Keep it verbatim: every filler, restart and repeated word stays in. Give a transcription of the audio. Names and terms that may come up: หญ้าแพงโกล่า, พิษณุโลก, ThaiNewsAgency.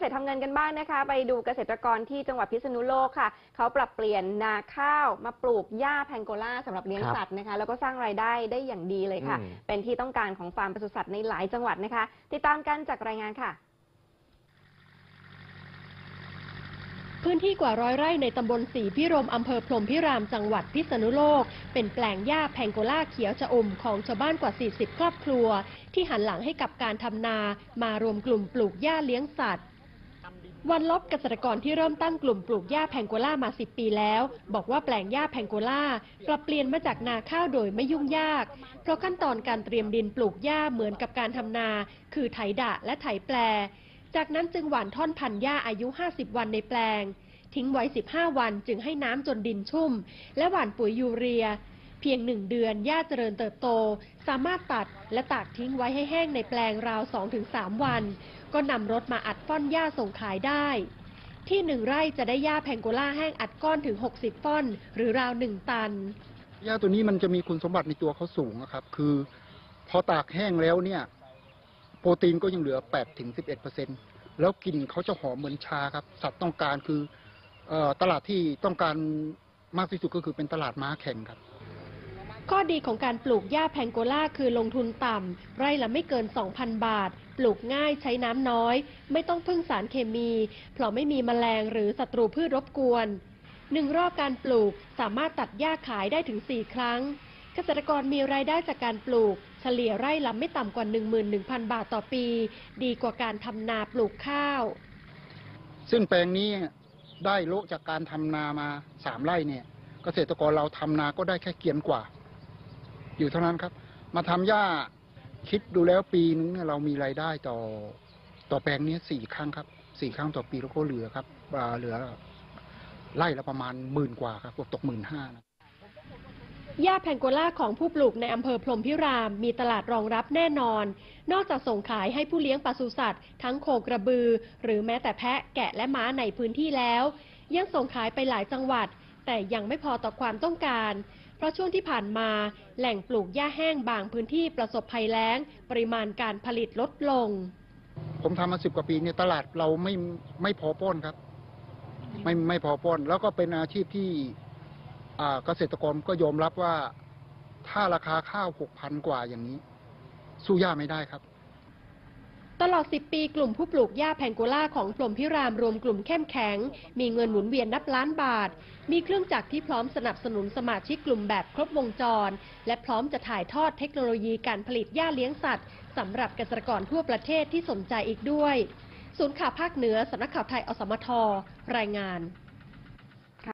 ษตรทำเงินกันบ้างนะคะไปดูเกษตรกรที่จังหวัดพิษณุโลกค่ะเขาปรับเปลี่ยนนาข้าวมาปลูกหญ้าแพงโกลาสำหรับเลี้ยงสัตว์นะคะแล้วก็สร้างรายได้ได้อย่างดีเลยค่ะเป็นที่ต้องการของฟาร์มปศุสัตว์ในหลายจังหวัดนะคะติดตามกันจากรายงานค่ะพื้นที่กว่าร้อยไร่ในตำบลศรีพิรมอำเภอพรหมพิรามจังหวัดพิษณุโลกเป็นแปลงหญ้าแพงโกลาเขียวชอมของชาวบ้านกว่าสี่สิบครอบครัวที่หันหลังให้กับการทำนามารวมกลุ่มปลูกหญ้าเลี้ยงสัตว์วันลบเกษตรกรที่เริ่มตั้งกลุ่มปลูกหญ้าแพงโกลามาสิบปีแล้วบอกว่าแปลงหญ้าแพงโกลาปรับเปลี่ยนมาจากนาข้าวโดยไม่ยุ่งยากเพราะขั้นตอนการเตรียมดินปลูกหญ้าเหมือนกับการทำนาคือไถดะและไถแปลจากนั้นจึงหว่านท่อนพันหญ้าอายุห้าสิบวันในแปลงทิ้งไว้สิบห้าวันจึงให้น้ำจนดินชุ่มและหว่านปุ๋ยยูเรียเพียงหนึ่งเดือนหญ้าเจริญเติบโตสามารถตัดและตากทิ้งไว้ให้แห้งในแปลงราว สองถึงสาม วันก็นำรถมาอัดฟ่อนหญ้าส่งขายได้ที่หนึ่งไร่จะได้หญ้าแพงโกลาแห้งอัดก้อนถึงหกสิบฟ่อนหรือราวหนึ่งตันหญ้าตัวนี้มันจะมีคุณสมบัติในตัวเขาสูงนะครับคือพอตากแห้งแล้วเนี่ยโปรตีนก็ยังเหลือ แปดถึงสิบเอ็ดเปอร์เซ็นต์ แล้วกลิ่นเขาจะหอมเหมือนชาครับสัตว์ต้องการคือตลาดที่ต้องการมากที่สุดก็คือเป็นตลาดม้าแข่งครับข้อดีของการปลูกหญ้าแพงโกลาคือลงทุนต่ำไร่ละไม่เกิน สองพัน บาทปลูกง่ายใช้น้ำน้อยไม่ต้องพึ่งสารเคมีเพราะไม่มีแมลงหรือศัตรูพืชรบกวนหนึ่งรอบการปลูกสามารถตัดหญ้าขายได้ถึงสี่ครั้งเกษตรกรมีรายได้จากการปลูกเฉลี่ยไร่ละไม่ต่ำกว่า หนึ่งหมื่นหนึ่งพัน บาทต่อปีดีกว่าการทำนาปลูกข้าวซึ่งแปลงนี้ได้โลจากการทำนามาสามไร่เนี่ยเกษตรกรเราทำนาก็ได้แค่เกียนกว่าอยู่เท่านั้นครับมาทำหญ้าคิดดูแล้วปีนึงเรามีรายได้ต่อต่อแปลงนี้สี่ครั้งครับสี่ครั้งต่อปีแล้วก็เหลือครับเหลือไร่ละประมาณหมื่นกว่าครับตกหมื่นห้าหญ้าแพงโกลาของผู้ปลูกในอำเภอพรหมพิรามมีตลาดรองรับแน่นอนนอกจากส่งขายให้ผู้เลี้ยงปศุสัตว์ทั้งโคกระบือหรือแม้แต่แพะแกะและม้าในพื้นที่แล้วยังส่งขายไปหลายจังหวัดแต่ยังไม่พอต่อความต้องการเพราะช่วงที่ผ่านมาแหล่งปลูกหญ้าแห้งบางพื้นที่ประสบภัยแล้งปริมาณการผลิตลดลงผมทำมาสิบกว่าปีเนี่ยตลาดเราไม่ไม่พอป้อนครับไม่ไม่พอป้อนแล้วก็เป็นอาชีพที่เกษตรกรก็ยอมรับว่าถ้าราคาข้าว หกพัน กว่าอย่างนี้สู้หญ้าไม่ได้ครับตลอดสิบปีกลุ่มผู้ปลูกหญ้าแพงโกลาของพรหมพิรามรวมกลุ่มเข้มแข็งมีเงินหมุนเวียนนับล้านบาทมีเครื่องจักรที่พร้อมสนับสนุนสมาชิกกลุ่มแบบครบวงจรและพร้อมจะถ่ายทอดเทคโนโลยีการผลิตหญ้าเลี้ยงสัตว์สำหรับเกษตรกรทั่วประเทศที่สนใจอีกด้วยศูนย์ข่าวภาคเหนือสำนักข่าวไทยอสมทรายงาน